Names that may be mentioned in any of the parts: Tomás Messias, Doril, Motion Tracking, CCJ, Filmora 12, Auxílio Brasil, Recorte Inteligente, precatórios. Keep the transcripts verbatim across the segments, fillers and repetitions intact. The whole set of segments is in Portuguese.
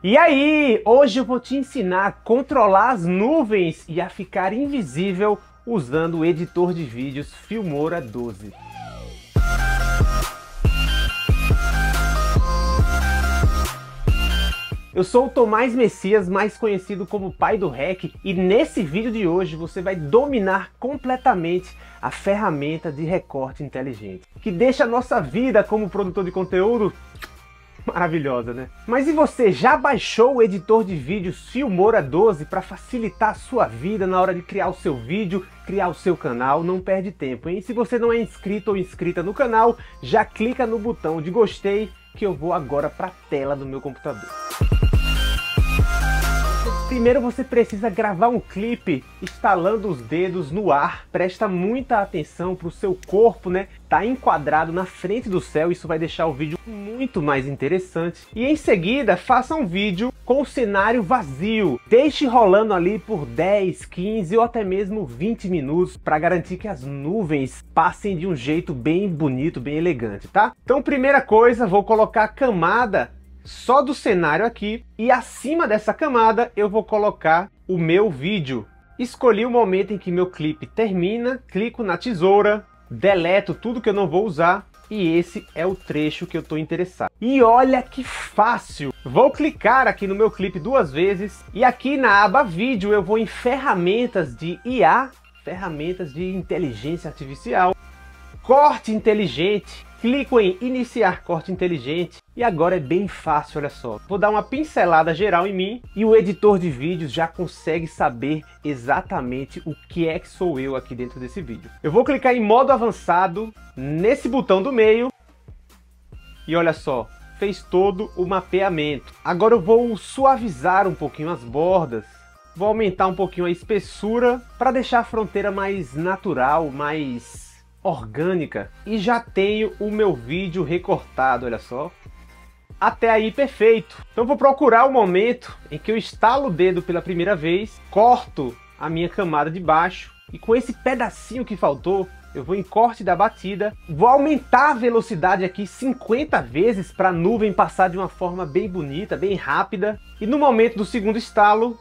E aí, hoje eu vou te ensinar a controlar as nuvens e a ficar invisível usando o editor de vídeos Filmora doze. Eu sou o Tomás Messias, mais conhecido como pai do hack, e nesse vídeo de hoje você vai dominar completamente a ferramenta de recorte inteligente, que deixa a nossa vida como produtor de conteúdo maravilhosa, né? Mas e você, já baixou o editor de vídeos Filmora doze para facilitar a sua vida na hora de criar o seu vídeo, criar o seu canal? Não perde tempo, hein? Se você não é inscrito ou inscrita no canal, já clica no botão de gostei que eu vou agora para a tela do meu computador. Primeiro você precisa gravar um clipe estalando os dedos no ar. Presta muita atenção para o seu corpo, né? Tá enquadrado na frente do céu, isso vai deixar o vídeo muito mais interessante. E em seguida, faça um vídeo com o cenário vazio. Deixe rolando ali por dez, quinze ou até mesmo vinte minutos para garantir que as nuvens passem de um jeito bem bonito, bem elegante, tá? Então, primeira coisa, vou colocar a camada só do cenário aqui, e acima dessa camada eu vou colocar o meu vídeo. Escolhi o momento em que meu clipe termina, clico na tesoura, deleto tudo que eu não vou usar, e esse é o trecho que eu estou interessado. E olha que fácil! Vou clicar aqui no meu clipe duas vezes, e aqui na aba vídeo eu vou em ferramentas de I A, ferramentas de inteligência artificial, corte inteligente. Clico em iniciar corte inteligente e agora é bem fácil, olha só. Vou dar uma pincelada geral em mim e o editor de vídeos já consegue saber exatamente o que é que sou eu aqui dentro desse vídeo. Eu vou clicar em modo avançado nesse botão do meio e olha só, fez todo o mapeamento. Agora eu vou suavizar um pouquinho as bordas, vou aumentar um pouquinho a espessura para deixar a fronteira mais natural, mais orgânica, e já tenho o meu vídeo recortado, olha só. Até aí perfeito. Então vou procurar o momento em que eu estalo o dedo pela primeira vez, corto a minha camada de baixo e com esse pedacinho que faltou, eu vou em corte da batida, vou aumentar a velocidade aqui cinquenta vezes para a nuvem passar de uma forma bem bonita, bem rápida, e no momento do segundo estalo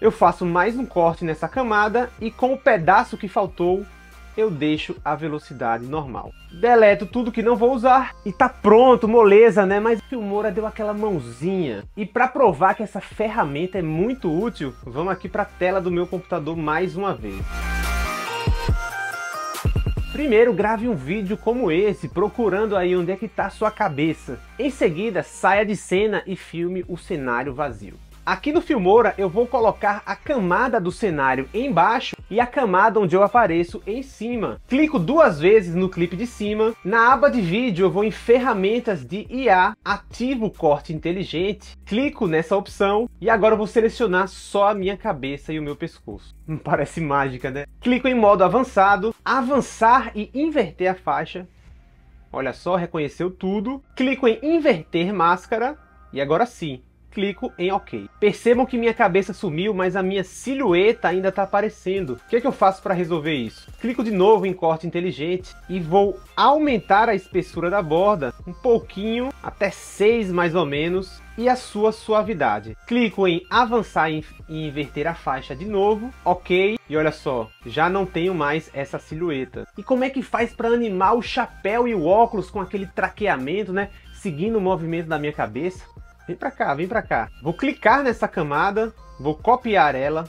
eu faço mais um corte nessa camada e com o pedaço que faltou, eu deixo a velocidade normal. Deleto tudo que não vou usar e tá pronto, moleza, né? Mas o Filmora deu aquela mãozinha. E para provar que essa ferramenta é muito útil, vamos aqui para a tela do meu computador mais uma vez. Primeiro, grave um vídeo como esse, procurando aí onde é que tá a sua cabeça. Em seguida, saia de cena e filme o cenário vazio. Aqui no Filmora eu vou colocar a camada do cenário embaixo e a camada onde eu apareço em cima. Clico duas vezes no clipe de cima. Na aba de vídeo eu vou em ferramentas de I A, ativo o corte inteligente, clico nessa opção e agora eu vou selecionar só a minha cabeça e o meu pescoço. Parece mágica, né? Clico em modo avançado, avançar e inverter a faixa. Olha só, reconheceu tudo. Clico em inverter máscara e agora sim. Clico em OK. Percebam que minha cabeça sumiu, mas a minha silhueta ainda está aparecendo. O que é que eu faço para resolver isso? Clico de novo em corte inteligente e vou aumentar a espessura da borda um pouquinho, até seis mais ou menos, e a sua suavidade. Clico em avançar e inverter a faixa de novo, OK, e olha só, já não tenho mais essa silhueta. E como é que faz para animar o chapéu e o óculos com aquele traqueamento, né? Seguindo o movimento da minha cabeça? Vem pra cá, vem pra cá. Vou clicar nessa camada, vou copiar ela,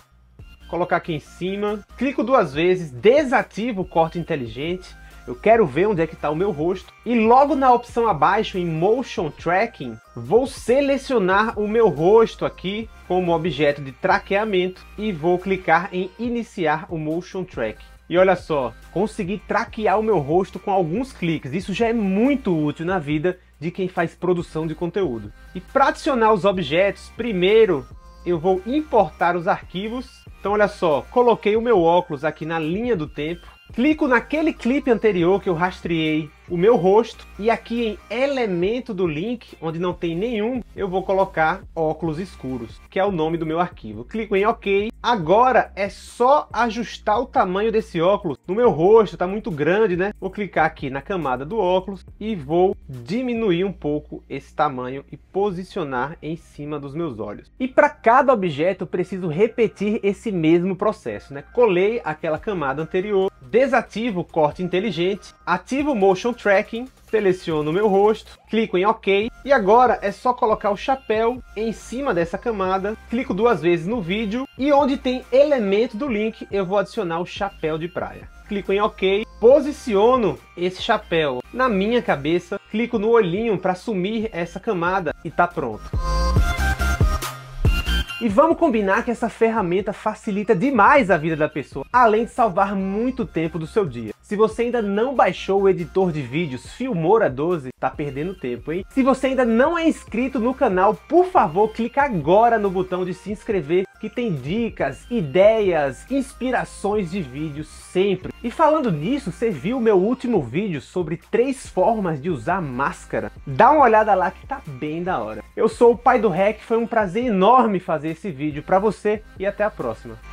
colocar aqui em cima. Clico duas vezes, desativo o corte inteligente. Eu quero ver onde é que está o meu rosto. E logo na opção abaixo, em Motion Tracking, vou selecionar o meu rosto aqui como objeto de traqueamento e vou clicar em iniciar o Motion Tracking. E olha só, consegui traquear o meu rosto com alguns cliques. Isso já é muito útil na vida de quem faz produção de conteúdo. E para adicionar os objetos, primeiro eu vou importar os arquivos. Então olha só, coloquei o meu óculos aqui na linha do tempo, clico naquele clipe anterior que eu rastreei o meu rosto, e aqui em elemento do link, onde não tem nenhum, eu vou colocar óculos escuros, que é o nome do meu arquivo. Clico em OK. Agora é só ajustar o tamanho desse óculos. No meu rosto tá muito grande, né? Vou clicar aqui na camada do óculos e vou diminuir um pouco esse tamanho e posicionar em cima dos meus olhos. E para cada objeto eu preciso repetir esse mesmo processo, né? Colei aquela camada anterior, desativo o corte inteligente, ativo o Motion Tracking, seleciono o meu rosto, clico em OK, e agora é só colocar o chapéu em cima dessa camada, clico duas vezes no vídeo, e onde tem elemento do link, eu vou adicionar o chapéu de praia. Clico em OK, posiciono esse chapéu na minha cabeça, clico no olhinho para sumir essa camada e tá pronto. E vamos combinar que essa ferramenta facilita demais a vida da pessoa, além de salvar muito tempo do seu dia. Se você ainda não baixou o editor de vídeos Filmora doze, tá perdendo tempo, hein? Se você ainda não é inscrito no canal, por favor, clica agora no botão de se inscrever, que tem dicas, ideias, inspirações de vídeos sempre. E falando nisso, você viu o meu último vídeo sobre três formas de usar máscara? Dá uma olhada lá que tá bem da hora. Eu sou o Pai do Hack, foi um prazer enorme fazer esse vídeo pra você e até a próxima.